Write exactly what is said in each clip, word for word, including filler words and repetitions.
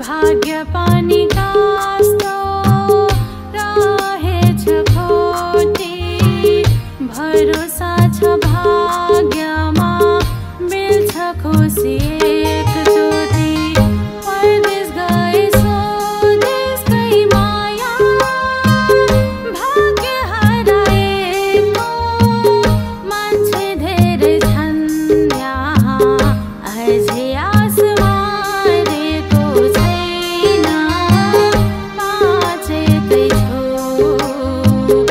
भाग्य पानी का भरोसा छ भाग्यमा मिल्छ खुसी एकचोटी परदेश गए सो देशकै माया भाग्य हराएको मान्छे धेरै छन् यहाँ अझै आस मारेको छैन बाँचेकै छु भाग्यवती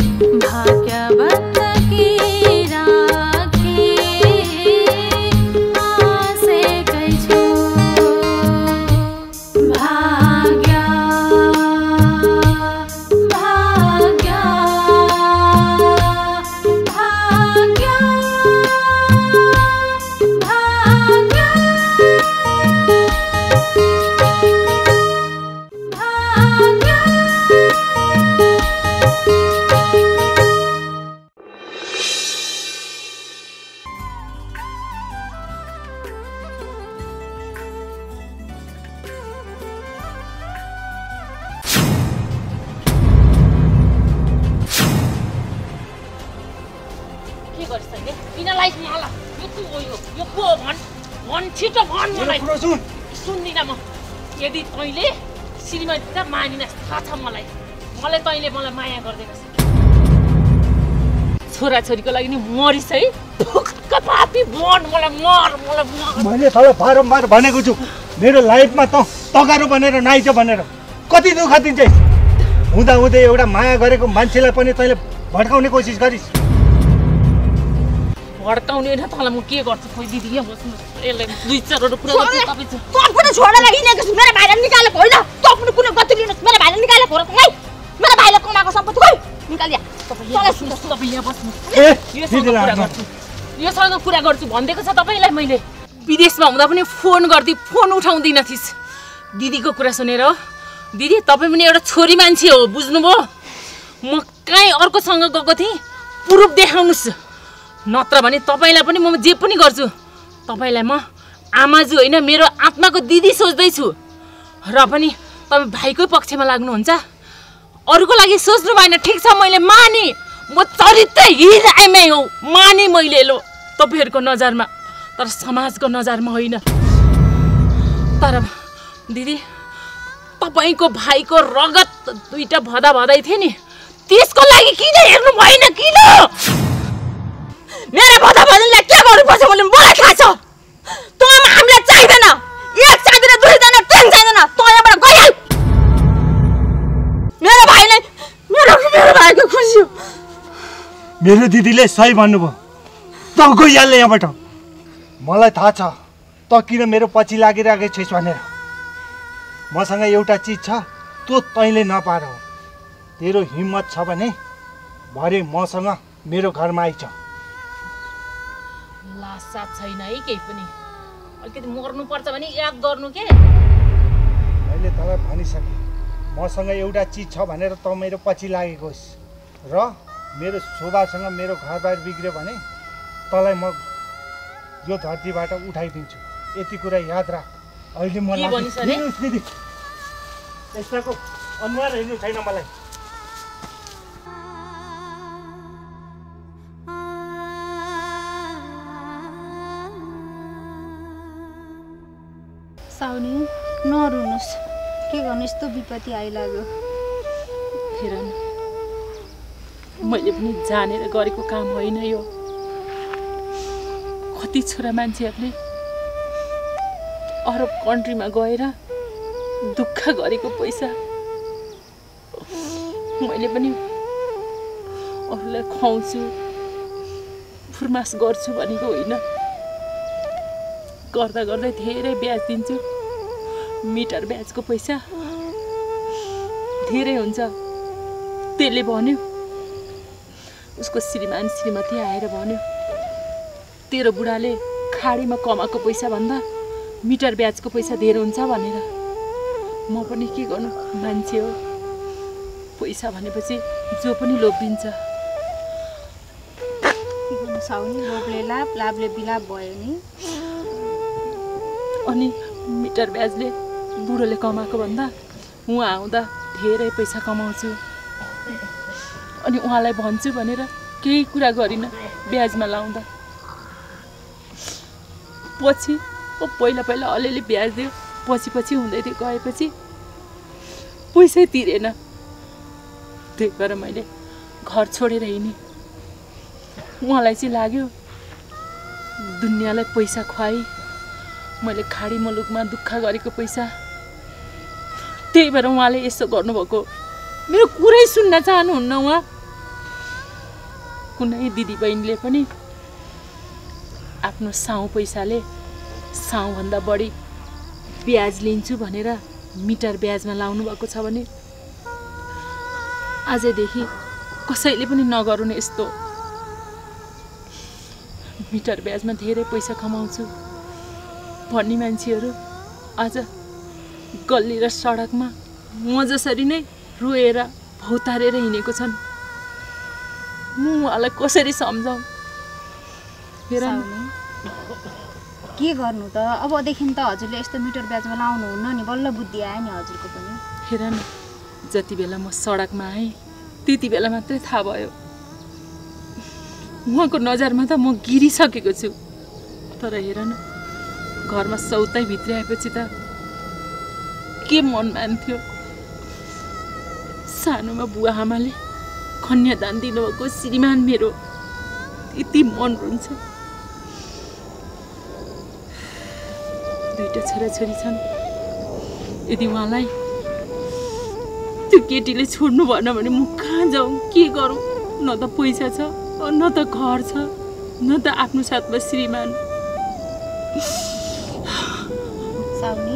यदि तैले श्रीमती त मानिन थाहा छ मलाई मलाई तैले मलाई माया गर्दैनस् छोरा छोरीको लागि नि मरिस है फुक्क पापी बन मलाई मर मलाई मैले तलाई बारम्बार भनेको छु मेरो लाइफमा त तगारो बनेर नाइछ भनेर कति दुख दिन्छ हुँदा हुँदै एउटा माया गरेको मान्छेलाई पनि तैले भड्काउने कोसिस गरिस् भड्काउने न तलाई म के गर्छु खोइ दिदी यहाँ बस्नु एले दुई चारवटा कुरा गर्छु तपाई छ तफुने छोरालाई हिनेको छु मेरो भाइले निकालेको हैन तफुने कुनै गति लिनुस् मेरो भाइले निकालेको हो खै मेरो भाइले कमाएको सम्पत्ति खै निकाल दिया तपाई यहाँ सुन्नु तपाई यहाँ बस्नु यो सँग कुरा गर्छु भन्दैको छ तपाईलाई मैले विदेशमा हुँदा पनि फोन गर्दै फोन उठाउँदिन थिस दिदीको कुरा सुनेर दिदी तपाई पनि एउटा छोरी मान्छे हो बुझ्नुभो म कतै अर्को सँग गएको थिए पुरुष देखाउनुस् नत्र भने तपाईलाई पनि म जे पनि गर्छु तपाईलाई म आमाजु हैन मेरो आत्माको दिदी सोच्दै छु र पनि तपाई भाइको पक्षमा लाग्नुहुन्छ अरुको लागि सोच्नु भएन ठीक छ मैले माने म चरित्र हिजैमै हो माने मैले लो तपाईहरुको नजरमा तर समाजको नजरमा होइन तर दिदी तपाईको भाइको रगत दुईटा भदा भदै थिए नि त्यसको लागि किन हेर्नु भएन किन मेरा भदा भजनले के गर्नुपर्छ भन्ने मलाई थाहा छ तँमा हामीलाई चाहिदैन एक चाहिदैन दुई चाहिदैन तीन चाहिदैन तँ यहाँबाट गइहाल मेरो भाइले मेरो मेरो भाइको खुसी मेरो दिदीले सही भन्नुभयो तँ गइहाल्ने यहाँबाट मलाई थाहा छ तँ किन मेरो पछि लागिरहेको छैस भनेर मसँग एउटा चिज छ त्यो तैँले नपारौ तेरो हिम्मत छ भने भरे मसँग मेरो घरमा आइज लासा छैन है केही पनि अलिकति मर्नु पर्छ भने याद गर्नु के मैले तलाई भनिसके मसँग एउटा चिज छ भनेर त मेरो पछि लागेको होस् र मेरो शोभासँग मेरो घरबार बिग्रियो भने तलाई म यो धरतीबाट उठाइदिन्छु यति कुरा याद राख अहिले म दिदी यस्ताको अनुहार हेर्नु छैन मलाई साउनी नरुनुस् के गर्नु यस्तो विपत्ति आइलाग्यो फेर मैले पनि जानेर गरेको काम होइन यो कति छोरा मान्छेहरूले अरब कन्ट्रीमा गएर दुःख गरेको पैसा मैले पनि अरूलाई खुवाउँछु फुर्मास गर्छु भनेको होइन गर्दा गर्दै धेरै ब्याज दिन्छु मिटर ब्याजको पैसा धेरै हुन्छ त्यसले भन्यो उसको श्रीमान श्रीमती आएर भन्यो तेरो बुढाले खाडीमा कमाएको पैसा भन्दा मिटर ब्याजको पैसा धेरै हुन्छ भनेर म पनि के गर्नु मान्छे हो पैसा भनेपछि जो पनि लोभ दिन्छ साउनी रोगले लाभ लाभले बिलाप भयो नि। अनि मिटर ब्याजले बुढोले कमाएको भन्दा उहाँ आउँदा धेरै पैसा कमाउँछु अनि उहाँलाई भन्छु भनेर केही कुरा गरिन ब्याजमा लाउँदा। पछि ओ पहिला पहिला अलिअलि ब्याज दियो, पछि पछि हुँदै गएपछि पैसै तिरेन। त्यही भएर मैले घर छोडेर हिँडेँ। उहाँलाई चाहिँ लाग्यो दुनियाँलाई पैसा खुवाई मैले खाडी मुलुकमा दुःख गरेको पैसा। त्यही भएर उहाँले यसो गर्नुभएको। मेरो कुरै सुन्न चाहनुहुन्न उहाँ। कुनै दिदी बहिनीले पनि आफ्नो साउ पैसाले साउभन्दा बढी ब्याज लिन्छु भनेर मिटर ब्याजमा लाउनु भएको छ भने आजदेखि कसैले पनि नगर्ने यस्तो। मिटर ब्याजमा धेरै पैसा कमाउँछु भन्ने मान्छेहरू आज गल्ली र सडकमा म जसरी नै रोएर भौतारेर हिँडेको छन्। म उहाँलाई कसरी सम्झाउँ? के गर्नु त अबदेखि त हजुरले यस्तो मिटर ब्याजमा लाउनुहुन्न नि। बल्ल बुद्धि आयो नि हजुरको पनि। हेर न, जति बेला म सडकमा आएँ त्यति बेला मात्रै थाहा भयो। उहाँको नजरमा त म गिरिसकेको छु। तर हेर न, घरमा सौतै भित्र आएपछि त के मन मान्थ्यो। सानोमा बुवा आमाले कन्यादान दिनुभएको श्रीमान मेरो यति मन रुन्छ। दुईटा छोराछोरी छन्। यदि उहाँलाई त्यो केटीले छोड्नु भएन भने म कहाँ जाउँ, के गरौँ? न त पैसा छ, न त घर छ, न त आफ्नो साथमा श्रीमान। साउनी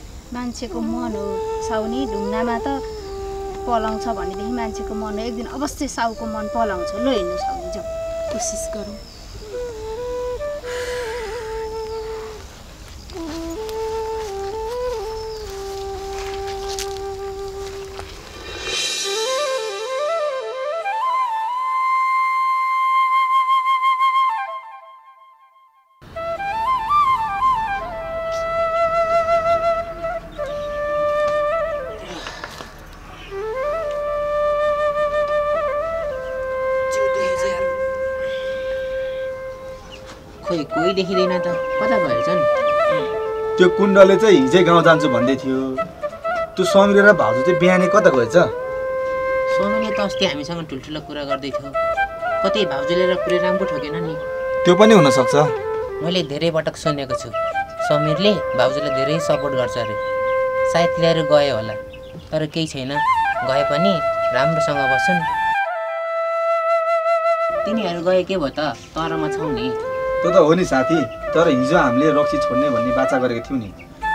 मान्छेको मन हो साउनी। ढुङ्गामा त पलाउँछ भनेदेखि मान्छेको मन हो। एक दिन अवश्य साउको मन पलाउँछ। ल हिँड्नु साउनी, जाउँ। कोसिस गरौँ। कोही देखिदैन त कता भएछन्? त्यो कुण्डले चाहिँ हिजै गाउँ जान्छु भन्दै थियो। त्यो समीर र भाउजू चाहिँ बिहानै कता गएछ? समीरले त अस्ति हामीसँग ठुल्ठुलो कुरा गर्दै थियो। कतै भाउजूले र पुरै राम्रो ठोकेन नि। त्यो पनि हुनसक्छ। मैले धेरै पटक सुनेको छु समीरले भाउजूलाई धेरै सपोर्ट गर्छ अरे। सायद तिनीहरू गयो होला। तर केही छैन, गए पनि राम्रोसँग बस्छन्। तिनीहरू गए के भयो त? तर म छौँ नि। त्यो त हो नि साथी। तर हिजो हामीले रक्सी छोड्ने भन्ने बाचा गरेको थियौँ नि।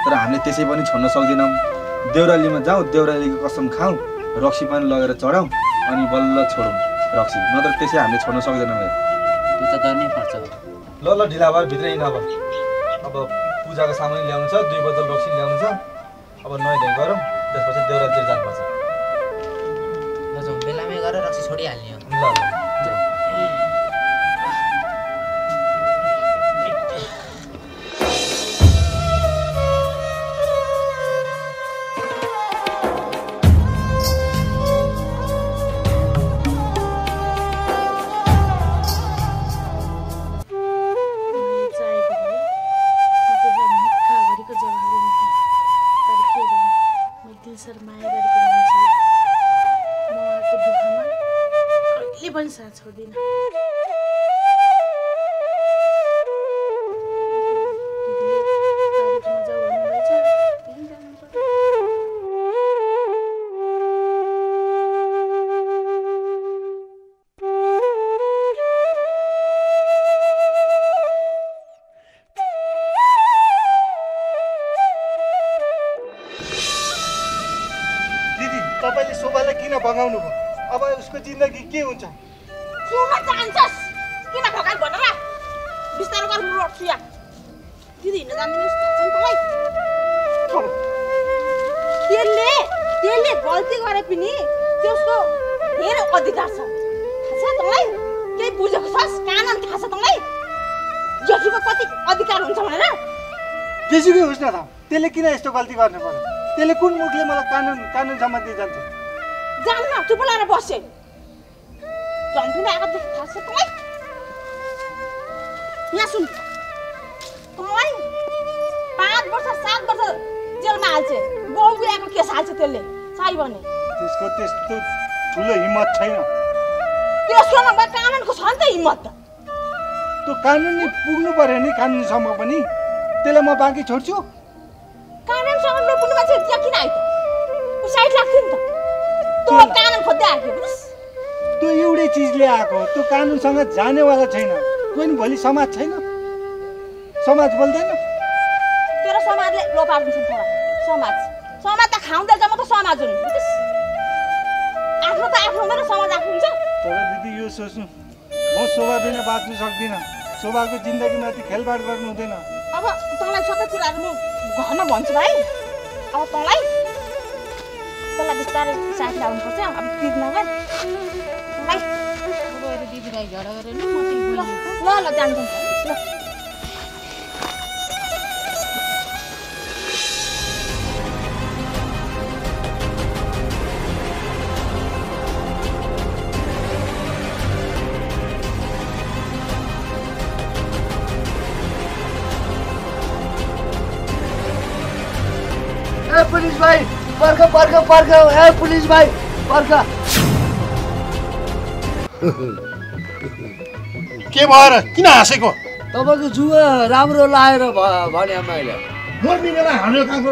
तर हामीले त्यसै पनि छोड्न सक्दैनौँ। देउरालीमा जाउँ, देउरालीको कसम खाउँ, रक्सी पनि लगेर चढाउँ, अनि बल्ल छोडौँ रक्सी। नत्र त्यसै हामीले छोड्न सक्दैनौँ। त्यो त गर्नै पर्छ। ल ल, ढिला भयो, भित्रै हिँड। अब अब पूजाको सामान ल्याउनु छ, दुई बोतल रक्सी ल्याउनु छ। अब नुहाइधुवाइ गरौँ, त्यसपछि देउरातिर जानुपर्छ। ल जाउँ, बेलामै गएर रक्सी छोडिहाल्ने हो। ल ल। बगाउनु भयो अब उसको जिन्दगी के हुन्छ सुन चाहन्छस किन ठोकाल भनेर बिस्तारै गर्नु रोड्छु या दिदी हिँड्न जान्दिनस् छन् तपाई त्यसले त्यसले गल्ती गरे पनि त्यसको धेरै अधिकार छ थाहा छ तँलाई के बुझेको छस् कानन थाहा छ तँलाई जसको कति अधिकार हुन्छ भनेर जेसुकै होस् न थाहा त्यसले किन यस्तो गल्ती गर्ने पर्यो त्यसले कुन मुखले मलाई कानून कानून सम्बन्धी जान्छ जान्न चुप लाएर बस्छे जन्दिन आएको देख्छ थाहा छ तँलाई यहाँ सुन तँलाई पाँच वर्ष सात वर्ष जेलमा हाल्छ बाउ बिहाको केस हाल्छ त्यसले साइ भने त्यसको त्यस्तो ठुलो हिम्मत छैन त्यसको नभए कानूनको छ नि त हिम्मत त्यो कानूनले पुग्नु पर्यो नि कानूनसम्म पनि त्यसले म बाँकी छोड्छु कानूनसँग नपुग्नु मान्छे त्यहाँ किन आयो उ साइड लाग्थ्यो नि त त्यो कानून खोज्दै आएको बुझ्स त्यो एउटै चीजले आएको त्यो कानूनसँग जानेवाला छैन कुनै भोलि समाज छैन समाज बोल्दैन तेरो समाजले लोपार्दिन्छ त समाज समाज त खाउँदै जम्मा त समाज हुनु बुझ्स आफ्नो त आफ्नो मेरो समाज आफ्नो हुन्छ तर दिदी यो सोच्नु म शोभा बिना बाँच्न सक्दिन शोभाको जिन्दगीमाथि खेलबाड गर्नु हुँदैन अब तँलाई सबै कुराहरु म घरमा भन्छु भाइ अब तँलाई तँलाई बिस्तारै साथ लाउनु पर्छ अब पिर नगर भाइ गएर दिदीलाई झगडा गरेर नि म तिमी बोल्छु ल ल जान्छु ल पुलिस भाई पर्ख पर्ख पर्ख ए पुलिस भाई पर्ख के भएर किन हाँसेको तपाईको जुवा राम्रो लाएर भने मैले गर्मी बेला हाम्रो काको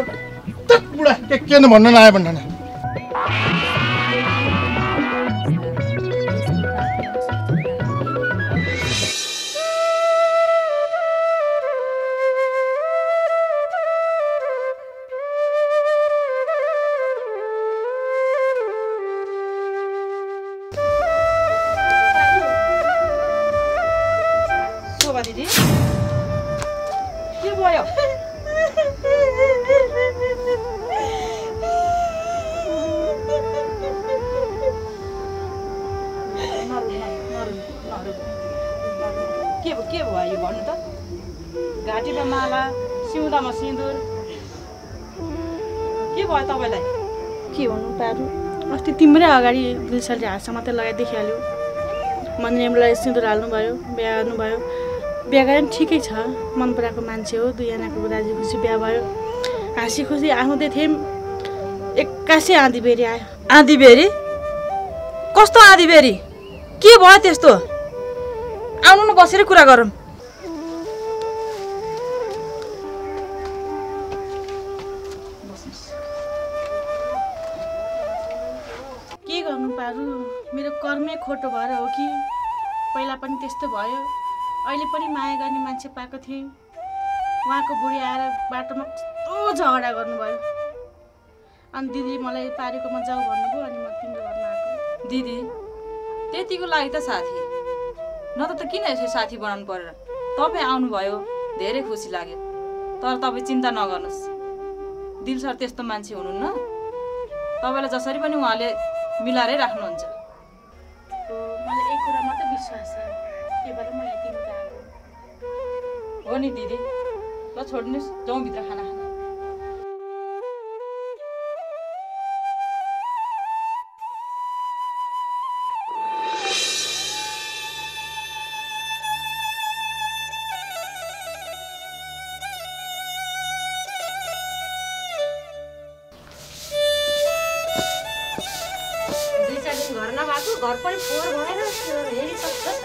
तत बुढा के केन भन्न लाए भन्दैन अगाडि पुलिसले हात समाते लगाइ देखिहाल्यो मनरेमलाई सिन्दुर हाल्नु भयो बिहा गर्नु भयो बिहा गर्न ठिकै छ मन पराएको मान्छे हो दुईजनाको राजी खुसी बिहा भयो हाँसी खुसी आउँदै थियौँ एक्कासी आँधी बेरी आयो आँधी बेरी कस्तो आँधी बेरी के भयो त्यस्तो आउनु न बसेर कुरा गरौँ खोटो भएर हो कि पहिला पनि त्यस्तो भयो अहिले पनि माया गर्ने मान्छे पाएको थिएँ उहाँको बुढी आएर बाटोमा कस्तो झगडा गर्नुभयो अनि दिदी मलाई पारेको म जाऊ भन्नुभयो अनि म तिम्रो घरमा आएको दिदी त्यतिको लागि त साथी नत्र त किन यसो साथी बनाउनु परेर तपाईँ आउनुभयो धेरै खुसी लाग्यो तर तपाईँ चिन्ता नगर्नुहोस् दिल सर त्यस्तो मान्छे हुनुहुन्न तपाईँलाई जसरी पनि उहाँले मिलाएरै राख्नुहुन्छ हो नि दिदी ल छोड्नुस् जाउँ भित्र खाना खान दुई चार दिन घर नभएको घर पनि फोहोर भएर हेरि सक्छ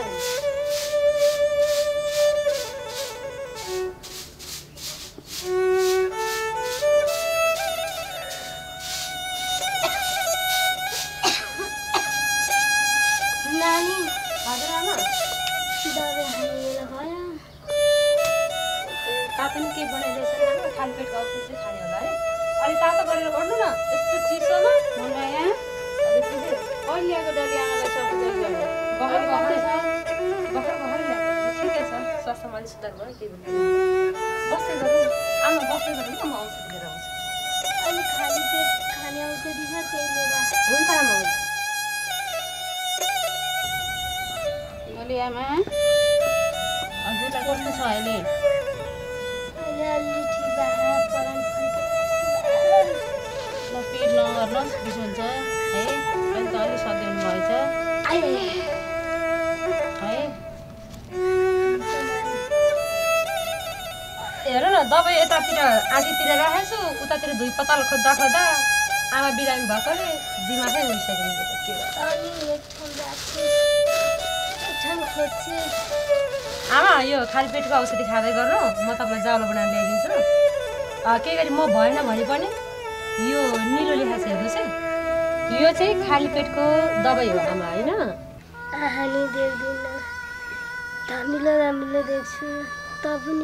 Thank you. और लिया डालिया बाहर बाहर बाहर बाहर ठिकै छ स्वास्थ्य मान सुधार भयो के भन्नु बस्दै गर्नु आमा बस्दै गर्नु म औषधि लिएर आउँछु अनि खाली पेट खाने औषधि छ त्यही लिएर हुन्छ आमा हुन्छ बोली आमा हजुरलाई कस्तो छ अहिले अहिले अलि ठिक भयो परन ल पेट नगर्नुहोस् बिसो हुन्छ है अनि त अलि सधैँ भएछ आइ हेर न दबाई यतातिर आधीतिर राखेछु उतातिर धुई पताल खोज्दा खोज्दा आमा बिरामी भएकोले दिमागै उडिसक्यो मेरो के गर्नु आमा यो खाली पेटको औषधि खाँदै गर्नु म तपाईँलाई जालो बनाएर ल्याइदिन्छु केही गरी म भएन भने पनि यो निलो लेखा छ हेर्नुहोस् है यो चाहिँ खाली पेटको दबाई हो आमा होइन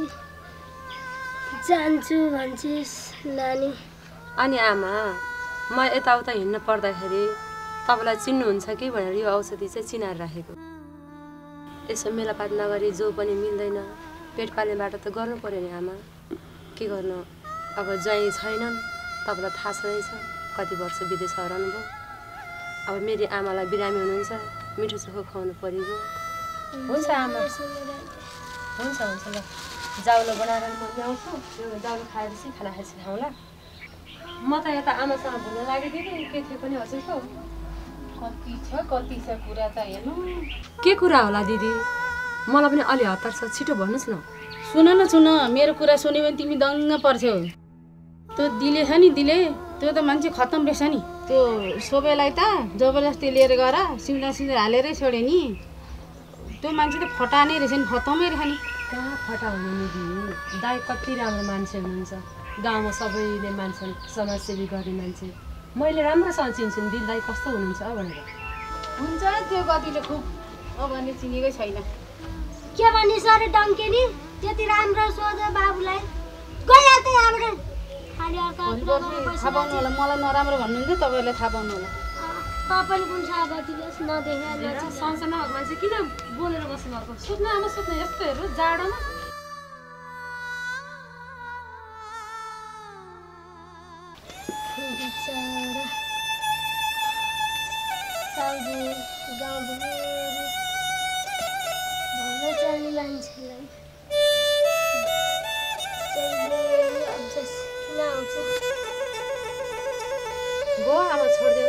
जान्छु भन्छिस नानी अनि आमा म यताउता हिँड्न पर्दाखेरि तपाईलाई चिन्नुहुन्छ कि भनेर यो औषधि चाहिँ चिनाएर राखेको यसो मेलापात नगरी जो पनि मिल्दैन पेट पाल्नेबाट त गर्नु पर्यो नि आमा के गर्नु अब ज्वाइँ छैनन् तपाईलाई थाहा छैन कति वर्ष विदेश हराउनुभयो अब मेरो आमालाई बिरामी हुनुहुन्छ मिठो चोखो खुवाउनु पर्यो हुन्छ आमा हुन्छ हुन्छ ल जाउलो बनाएर म ल्याउँछु यो जाउलो खाएपछि खाना खाएपछि खाउँला म त यता आमासँग भुल्न लागेको थिएँ के थियो पनि हजुरको कति छ कति छ कुरा त हेर्नु के कुरा होला दिदी मलाई पनि अलि हतार छ छिटो भन्नुहोस् न सुन न सुन मेरो कुरा सुन्यो भने तिमी दङ्ग पर्छौ त्यो दिले छ नि दिले त्यो त मान्छे खत्तम रहेछ नि त्यो सबैलाई त जबरजस्ती लिएर गएर सिउँदा सिउँदा हालेरै छोड्यो नि त्यो मान्छे त फटाने रहेछ नि खत्तमै रहेछ नि कहाँ फटा हुनु दिदी दाइ कति राम्रो मान्छे हुनुहुन्छ गाउँमा सबैले मान्छन् समाजसेवी गर्ने मान्छे मैले राम्रोसँग चिन्छु नि दिदी दाइ कस्तो हुनुहुन्छ भनेर हुन्छ त्यो गतिले खुब अब भने चिनेकै छैन के भन्ने सरे डङ्केनी त्यति राम्रो सोझ बाबुलाई गयो त हाम्रो खाली अर्का पैसा पाउनु होला मलाई नराम्रो भन्नुहुन्छ तपाईहरुले थाहा पाउनु होला तपाईले कुन सागतिलेस नदेखा न संसारमा भगवान चाहिँ किन बोलेर बस्नु भएको सुत्न आमा सुत्न यस्तो हेर्नु जाडोमा बिचारा साउदी गाउँ भएर भन्न चाहने मान्छेलाई चाहिँ अझै किन आउँछ गो आमा छोड्दियो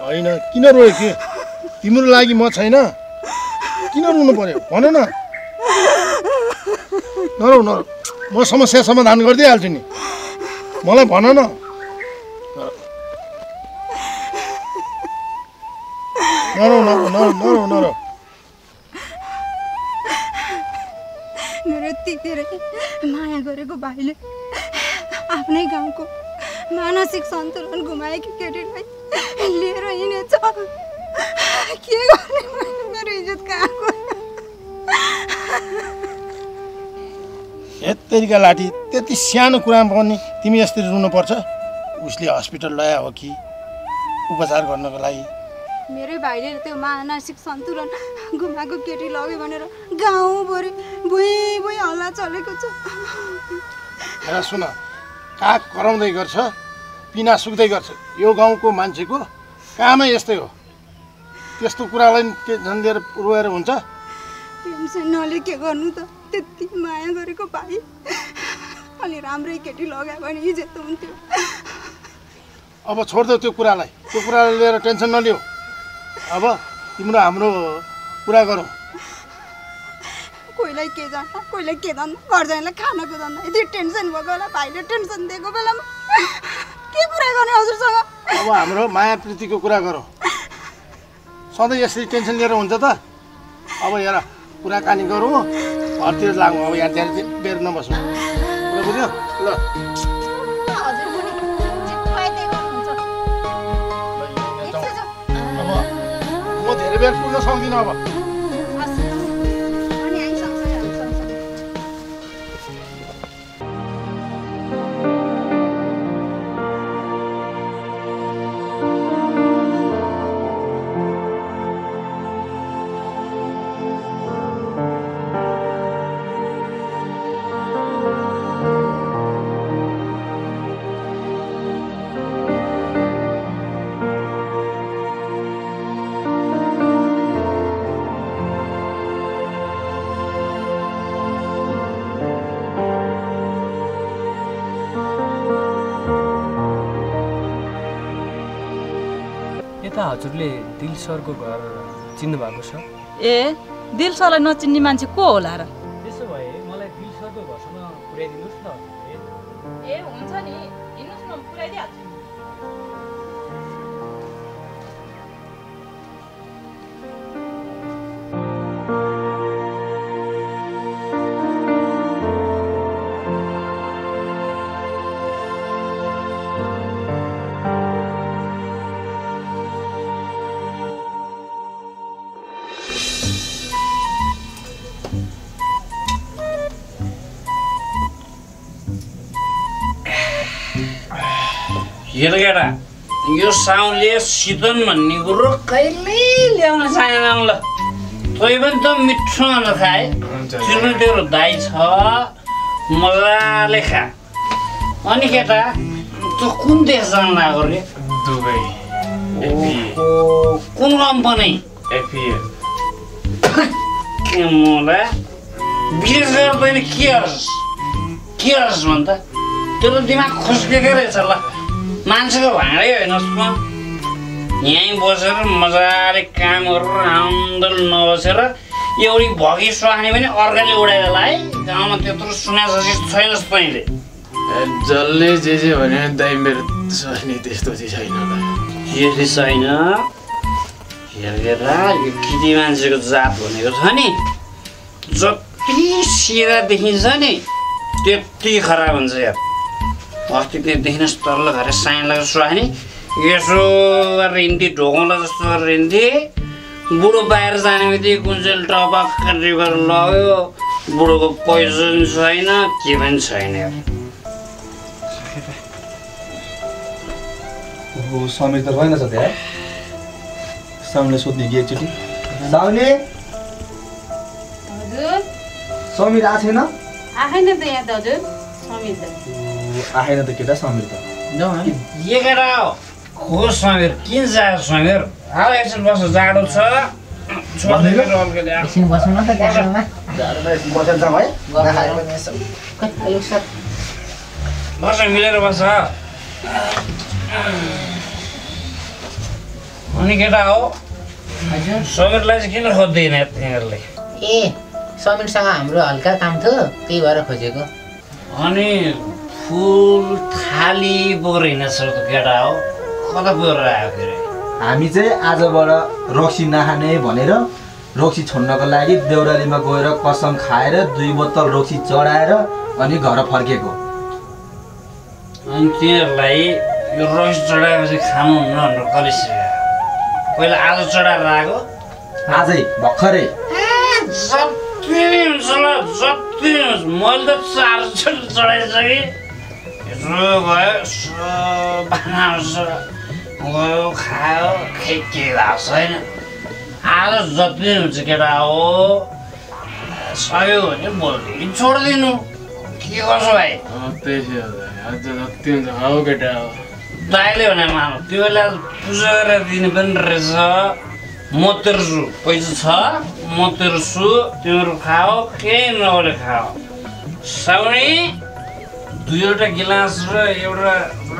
होइन किन रोए के तिम्रो लागि म छैन किन रुनु पर्यो भन न नरो नरो म समस्या समाधान गर्दै हाल्छु नि मलाई भन न नरो नरो नरो नरो नरो मेरो तितेर माया गरेको भाइले आफ्नै गाउँको मानसिक सन्तुलन गुमाएकी केटीलाई लिएर हिँडेछ के गर्ने मेरो इज्जत कहाँ गयो यत्तिका लाठी त्यति सानो कुरामा पनि तिमी यस्तै रुनु पर्छ उसले अस्पताल ल्याए हो कि उपचार गर्नको लागि मेरै भाइले त्यो मानसिक सन्तुलन गुमाएको केटी लग्यो भनेर गाउँभरि भुई भुई हल्ला चलेको छ हेर सुन काग कराउँदै गर्छ पिना सुक्दै गर्छ यो गाउँको मान्छेको कामै यस्तै हो त्यस्तो कुरालाई टेन्सन दिएर रोएर हुन्छ टेन्सन नले के गर्नु त त्यति माया गरेको भाइ अलि राम्रै केटी लगायो भने इज्जत हुन्थ्यो अब छोड्दै त्यो कुरालाई त्यो कुरालाई लिएर टेन्सन नलियो अब तिम्रो हाम्रो कुरा गरौ कोइलाई के जान्छ कोइलाई के दन गर्दैनले खानाको दन यति टेन्सन भएको होला भाइले टेन्सन दिएको बेलामा के कुरा गर्ने हजुरसँग अब हाम्रो माया प्रीतिको कुरा गरौ सधैँ यसरी टेन्सन लिएर हुन्छ त अब हेर कुराकानी गरौ हरतिर लागौ अब यहाँ धेरै बेर नबसौ बुझ्यो ल हजुर बुढी जित्पाइदै हुन्छ अब म धेरै बेर पुग्न सक्दिन अब हजुरले दिल सरको घर चिन्नु भएको छ ए दिल सरलाई नचिन्ने मान्छे को होला र त्यसो भए मलाई दिल सरको घरसम्म पुर्याइदिनुस् न ए हुन्छ नि हिनुस् न पुर्याइदिहाल्छु हेर केटा यो साउले सितन भन्ने कुरो कहिले ल्याउन चाहेन ल तै पनि त मिठो न खाए तिम्रो तेरो दाइ छ मजाले खा अनि केटा त कुन देश जान लाग्यो रे दुबई कुन कम्पनी एफिएल के मलाई विदेश गएर तैँले के हस् के हस् भन्दा तेरो दिमाग खुस्केकै रहेछ ल मान्छेको भाँडै होइन यहीँ बसेर मजाले काम गरेर आन्दोल नबसेर एउटी भगी स्वास्नी पनि अर्काले उडाएर लाए गाउँमा त्यत्रो सुनासोसी छैन तैँले जसले जे जे भने दाइ मेरो स्वास्नी त्यस्तो चाहिँ छैन यदि छैन हेरेर यो किटी मान्छेको जात भनेको छ नि जति सेरा देखिन्छ नि त्यति खराब हुन्छ यार अस्ति त्यो देखिनुहोस् तल्लो घर साइन लगेर सुहानी यसो गरेर हिँड्थी ढोगौँला जस्तो गरेर हिँड्थी बुढो बाहिर जाने बित्तिकै कुन्जेल टपक्क रिभर लग्यो बुढोको पोइजन छैन के पनि छैन समीर त भएन त सामीलाई सोध्ने कि एकचोटि समीर आएको छैन आएन त यहाँ त हजुर समीर आएन त केटा समीर त यो केटा हो समीर किन जायो समीर हाल एकछिन बस जाडो छ एकछिन बस्नु न त गाडोमा जाडोमा एकछिन बसेर जाऊ है बस मिलेर बस Samir रोक्सी छोड्नको लागि देउरालीमा गएर कसम खाएर दुई बोतल रोक्सी चढाएर अनि घर फर्केको अनि त्यसलाई यो रोक्सी चढाएपछि खानु हुन्न भनेर कलेसिया पहिला आज चढाएर आको आजै भखरै जति हुन्छ ल जति मैले त चार चढ चढाइसके यो भयो बनाउँछ गयो खायो खेके लाग्छ हैन आलो जति हुन्छ केटा हो सयो भने बोल्दै छोड दिनु के गर्छौ भाइ त्यसै हो आज जति हुन्छ हो केटा हो दाइले भने माम त्यो बेला पूजा गरेर दिने पनि रहेछ म तिर्छु पैसा छ म तिर्छु तिम्रो खाओ के नहोले खाओ साउनी दुईवटा गिलास र एउटा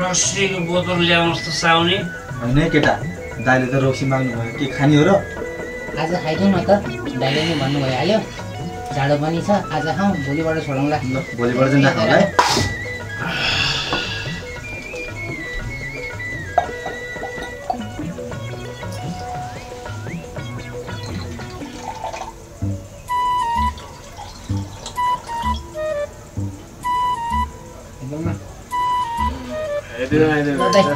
रसीको बोतल ल्याउनुस् त साउनी हैन केटा दाइले त रोक्सी माग्नु भयो के खानी हो र आज खाइदौ न त दाइले भन्नु भयो हाल्यो जाडो पनि छ आज खाऊ भोलिबाट छोडौला भोलिबाट चाहिँ नखाउला है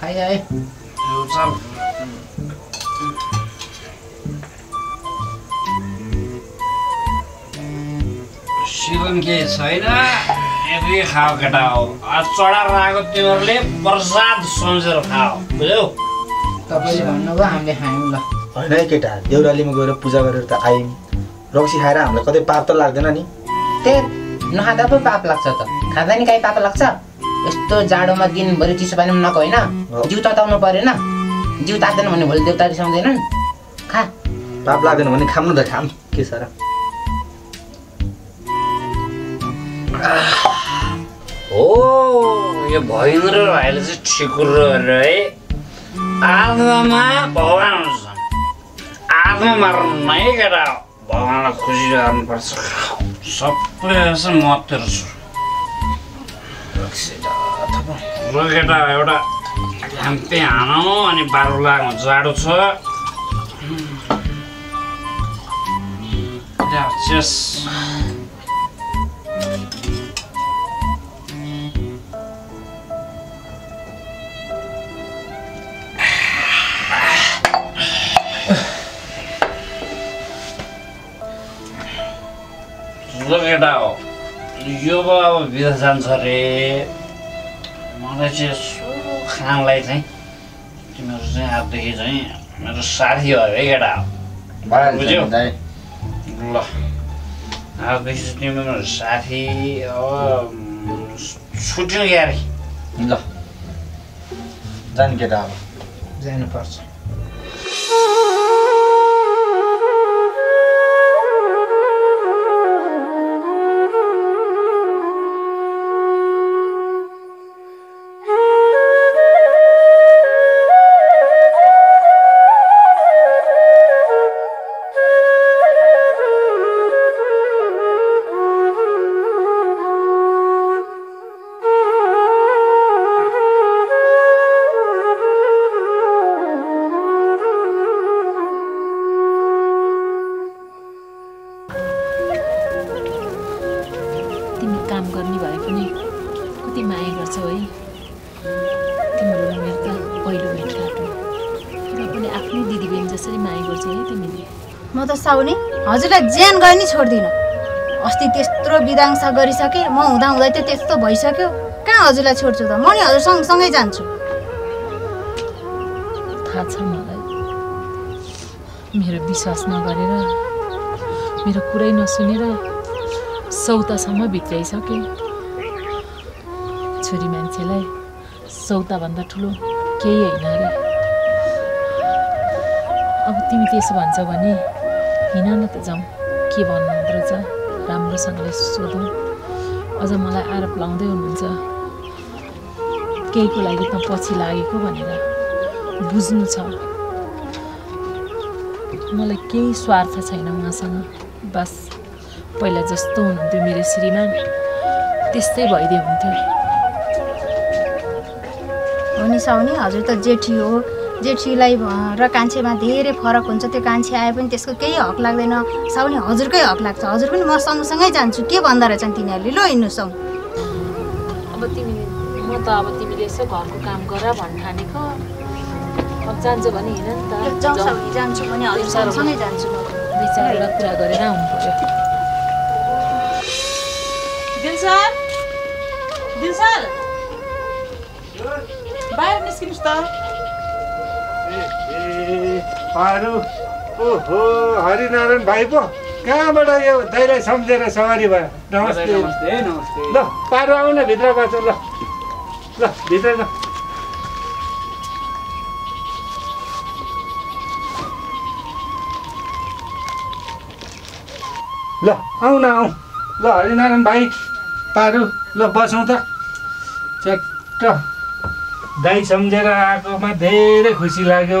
खाइ आए चल शिवन के छैन एभ्री खाओ केटा हो आज चढा राको तिमीहरुले प्रसाद समझेर खाओ बुझ्यौ तपाईले भन्नुभयो हामीले खायौं ल हैन केटा देउरालीमा गएर पूजा गरेर त आइम रक्सी खाएर हामीलाई कतै पाप त लाग्दैन नि ते नखादा पो पाप लाग्छ त खादा नि काई पाप लाग्छ यस्तो जाडोमा दिनभरि चिसो पानीमा नक हैन जिउ तताउनु पर्दैन जिउ तात्दैन भन्ने भोलि देउताले सम्झैनन् खा पाप लाग्दैन भने खाम्नु त खाम के सारा ओ यो भइन्द्र भाइले चाहिँ ठिकुर रहे आत्मामा भगवान हुन्छन् आत्मा मार्नु नै केटा भगवानलाई खुसी गर्नु पर्छ सबै यसो म तिर्छु रक्सीटा अथवा रकेटा एउटा घामते हानौ अनि बाह्र लाख जाडो छ या चेस केटा हो यो बाबा विदेश जान्छ रे मलाई चाहिँ खानलाई चाहिँ तिमीहरु चाहिँ आजदेखि चाहिँ मेरो साथी हो है केटा बुझ्यौ ल आजदेखि तिमी मेरो साथी हो छुट्यो यार ल जान केटा हो जानुपर्छ हजुरलाई ज्यान गर्ने छोड्दिन अस्ति त्यस्तो विदांसा गरिसके म हुँदा हुँदै त त्यस्तो भइसक्यो कहाँ हजुरलाई छोड्छु त म नि हजुर सँगसँगै जान्छु थाहा छ मलाई मेरो विश्वास नगरेर मेरो कुरै नसुनेर सौतासम्म भित्राइसके छोरी मान्छेलाई सौता भन्दा ठुलो केही हैन रे अब तिमी त्यसो भन्छौ भने हिँड्न त जाऊ के भन्नु हुन्छ राम्रोसँगले सोधौं अझ मलाई आरोप लाउँदै हुनुहुन्छ केहीको लागि त पछि लागेको भनेर बुझ्नु छ मलाई केही स्वार्थ छैन उहाँसँग। बस पहिला जस्तो हुनुहुन्थ्यो मेरो श्रीमान त्यस्तै भइदिए हुन्थ्यो। अनि साउनी हजुर त जेठी हो, जेठीलाई र कान्छेमा धेरै फरक हुन्छ। त्यो कान्छे आए पनि त्यसको केही हक लाग्दैन, साउनी हजुरकै हक लाग्छ। हजुर पनि म सँगसँगै जान्छु के भन्दा रहेछन् तिनीहरूले। ल हिँड्नुसौ अब तिमीले, म त अब तिमीले यसो घरको काम गर भन्न ठानेको। अब जान्छ भने हैन नि त, जाऊ साउनी जान्छु भने हजुर सँगसँगै जान्छु। विचारले कुरा गरेर आउनु पर्यो। दिलसर दिलसर बाहिर निस्किनुस् त। ओहो हरिनारायण भाइ पो कहाँबाट यो दाइलाई सम्झेर सवारी भयो। नमस्ते नमस्ते नमस्ते। ल पारो आउन भित्र गर्छ। ल ल भित्र ल। ल आऊ न आऊ। ल हरिनारायण भाइ पारो ल बसौँ त। चट्ट दाइ सम्झेर आएकोमा धेरै खुसी लाग्यो।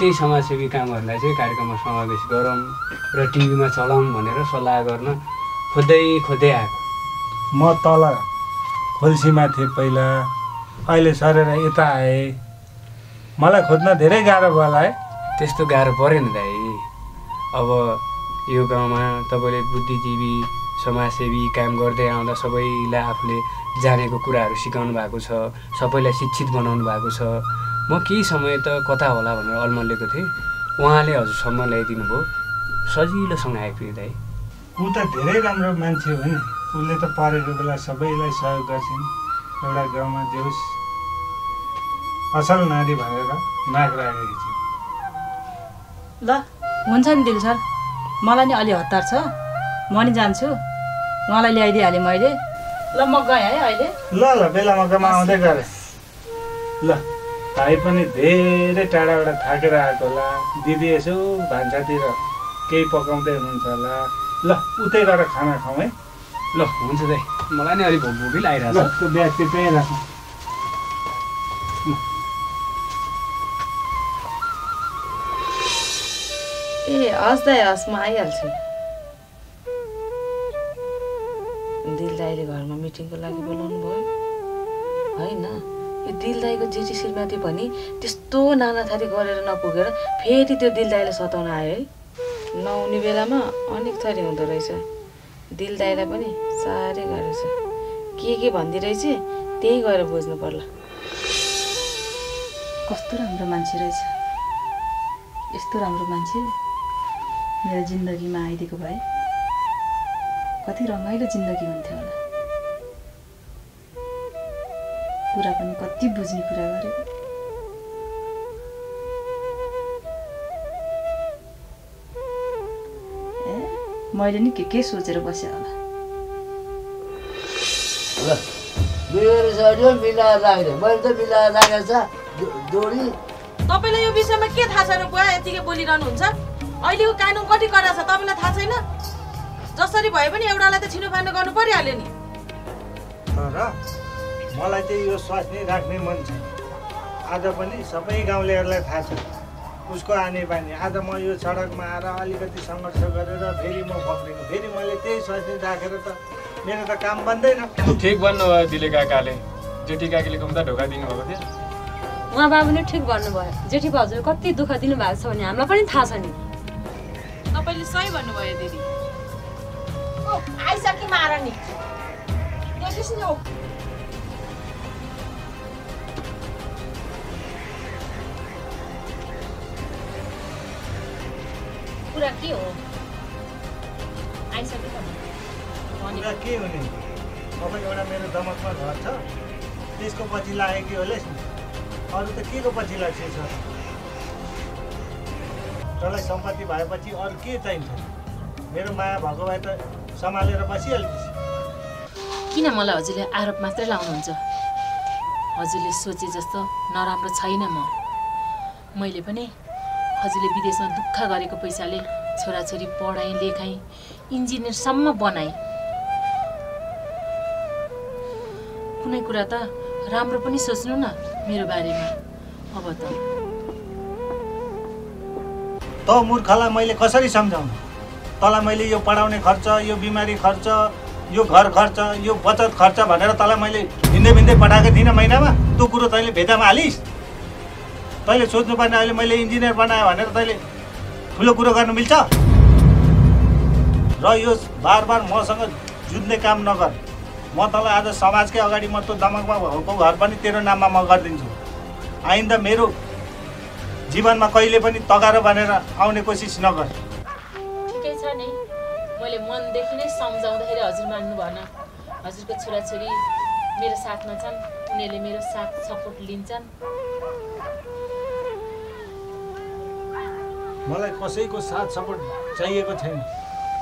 त्यही समाजसेवी कामहरूलाई चाहिँ कार्यक्रममा समावेश गरौँ र टिभीमा चलाउँ भनेर सल्लाह गर्न खोज्दै खोज्दै आएको। म तल खोल्सीमा थिएँ पहिला, अहिले सरेर यता आएँ। मलाई खोज्न धेरै गाह्रो भयो होला है। त्यस्तो गाह्रो परेन दाइ। अब यो गाउँमा तपाईँले बुद्धिजीवी समाजसेवी काम गर्दै आउँदा सबैलाई आफूले जानेको कुराहरू सिकाउनु भएको छ, सबैलाई शिक्षित बनाउनु भएको छ। म केही समय त कता होला भनेर अल्मलिएको थिएँ, उहाँले हजुरसम्म ल्याइदिनु भयो, सजिलोसँग आइपुग्यो दाइ। ऊ त धेरै राम्रो मान्छे हो नि, उसले त परेको बेला सबैलाई सहयोग गर्छिन्। एउटा गाउँमा देउस असल नारी भनेर नाक राखेकी छ। ल हुन्छ नि दिल सर, मलाई नि अलि हतार छ, म नि जान्छु। उहाँलाई ल्याइदिइहालेँ मैले। ल म गएँ है अहिले। ल ल बेला मौकामा आउँदै गरेँ। ल भाइ पनि धेरै टाढाबाट थाकेर आएको होला, दिदी यसो भान्सातिर केही पकाउँदै हुनुहुन्छ होला। ल उतै गएर खाना खाउँ है। ल हुन्छ दाइ, मलाई नि अलिक भोक भोकै लागिरहेको छ। त्यो ब्याग त्यही राख्नु। ए हस् दाइ हस्, म आइहाल्छु। दिल दाइले घरमा मिटिङको लागि बोलाउनु भयो होइन? यो दिल दाईको जेठी श्रीमती पनि त्यस्तो नानाथारी गरेर नपुगेर फेरि त्यो दिल दाईलाई सताउन आयो है। नहुने बेलामा अनेक थरी हुँदो रहेछ। दिल दाईलाई पनि साह्रै गाह्रो छ, के के भनिदिरहेछ त्यही गएर बुझ्नु पर्ला। कस्तो राम्रो मान्छे रहेछ। यस्तो राम्रो मान्छे मेरो जिन्दगीमा आइदिएको भए कति रमाइलो जिन्दगी हुन्थ्यो होला। कुरा पनि कति बुझ्ने कुरा गरे। ए मैले नि के के सोचेर बसे होला। तपाईँलाई यो विषयमा के थाहा छैन? बुवा यतिकै बोलिरहनुहुन्छ। अहिलेको कानुन कति कडा छ तपाईँलाई थाहा छैन? जसरी भए पनि एउटालाई त छिनोफानो गर्नु परिहाल्यो नि। मलाई चाहिँ यो स्वास्नी राख्ने मन छ। आज पनि सबै गाउँलेहरूलाई थाहा छ उसको आने बानी। आज म यो सडकमा आएर अलिकति सङ्घर्ष गरेर फेरि म फक्रेको, फेरि मैले त्यही स्वास्नी राखेर त मेरो त काम बन्दैन। ठिक भन्नुभयो दिले काकाले, जेठी काकीले कम्ता ढोका दिनुभएको थियो। उहाँ बाबु नै ठिक भन्नुभयो। जेठी भाउजूले कति दुःख दिनुभएको छ भने हामीलाई पनि थाहा छ नि। तपाईँले सही भन्नुभयो दिदी। ओ आइसके मार नि कुरा के हो? आइसक्यो त के हो नि? अब एउटा मेरो दमकमा घर छ, त्यसको पछि लागेको होला। अरू त के को पछि लाग्छ? तलाई सम्पत्ति भएपछि अरु के चाहिन्छ? मेरो माया भएको भए त सम्हालेर बसिहाल्थ्यो। किन मलाई हजुरले आरोप मात्रै लाउनुहुन्छ? हजुरले सोचे जस्तो नराम्रो छैन म। मैले पनि हजुरले विदेशमा दुःख गरेको पैसाले छोराछोरी पढाइ लेखाइ इन्जिनियर सम्म बनाए। कुनै कुरा त राम्रो पनि सोच्नु न मेरो बारेमा। अब त त मूर्खलाई मैले कसरी सम्झाउँ? तलाई मैले यो पढाउने खर्च, यो बिमारी खर्च, यो घर खर्च, यो बचत खर्च भनेर तलाई मैले भिन्दै भिन्दै पठाएको थिइनँ महिनामा? त्यो कुरो तैँले भेदामा हालिस्? तैँले सोच्नुपर्ने अहिले मैले इन्जिनियर बनाएँ भनेर तैँले ठुलो कुरो गर्नु मिल्छ? र यो बार बार मसँग जुझ्ने काम नगर। म तँलाई आज समाजकै अगाडि म त्यो दमकमा भएको घर पनि तेरो नाममा म गरिदिन्छु। आइन्दा मेरो जीवनमा कहिले पनि तगारो बनेर आउने कोसिस नगर। ठिकै छ नि, मैले मनदेखि नै सम्झाउँदाखेरि हजुर मान्नु भएन। हजुरको छोराछोरी मेरो साथमा छन्, उनीहरूले मेरो साथ सपोर्ट लिन्छन्। मलाई कसैको साथ सपोर्ट चाहिएको छैन।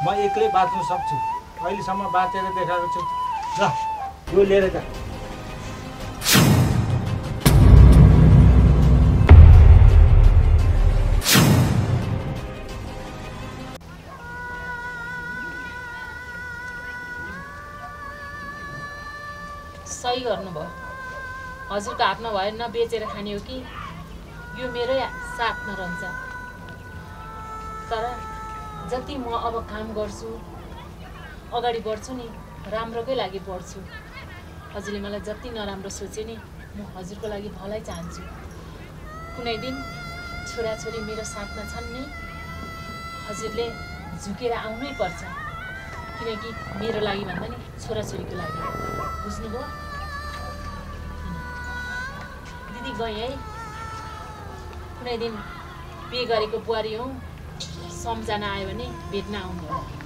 म एक्लै बाँच्न सक्छु। अहिलेसम्म बाँचेर देखाएको छु। ल यो लिएर जा। सही गर्नुभयो। हजुरको हातमा भए नबेचेर खाने हो कि यो मेरो साथमा रहन्छ। तर जति म अब काम गर्छु, अगाडि बढ्छु नि, राम्रोकै लागि बढ्छु। हजुरले मलाई जति नराम्रो सोचे नि, म हजुरको लागि भलै चाहन्छु। कुनै दिन छोराछोरी मेरो साथमा छन् नि, हजुरले झुकेर आउनै पर्छ। किनकि मेरो लागि भन्दा नि छोराछोरीको लागि, बुझ्नुभयो? दिदी गएँ है। कुनै दिन पे गरेको बुहारी हौ, सम्झना आयो भने भेट्न आउनु होला।